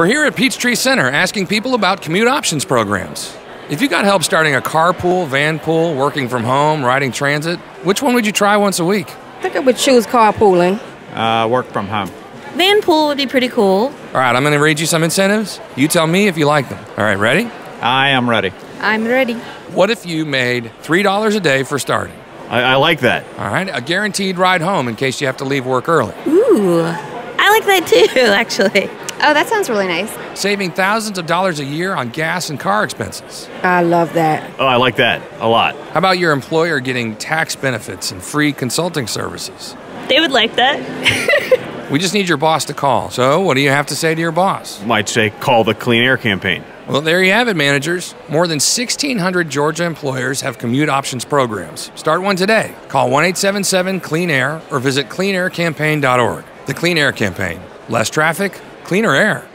We're here at Peachtree Center asking people about commute options programs. If you got help starting a carpool, van pool, working from home, riding transit, which one would you try once a week? I think I would choose carpooling. Work from home. Van pool would be pretty cool. All right, I'm going to read you some incentives. You tell me if you like them. All right, ready? I am ready. I'm ready. What if you made $3 a day for starting? I like that. All right, a guaranteed ride home in case you have to leave work early. Ooh, I like that too, actually. Oh, that sounds really nice. Saving thousands of dollars a year on gas and car expenses. I love that. Oh, I like that a lot. How about your employer getting tax benefits and free consulting services? They would like that. We just need your boss to call. So what do you have to say to your boss? Might say, call the Clean Air Campaign. Well, there you have it, managers. More than 1,600 Georgia employers have commute options programs. Start one today. Call 1-877-CLEAN-AIR or visit cleanaircampaign.org. The Clean Air Campaign. Less traffic, cleaner air.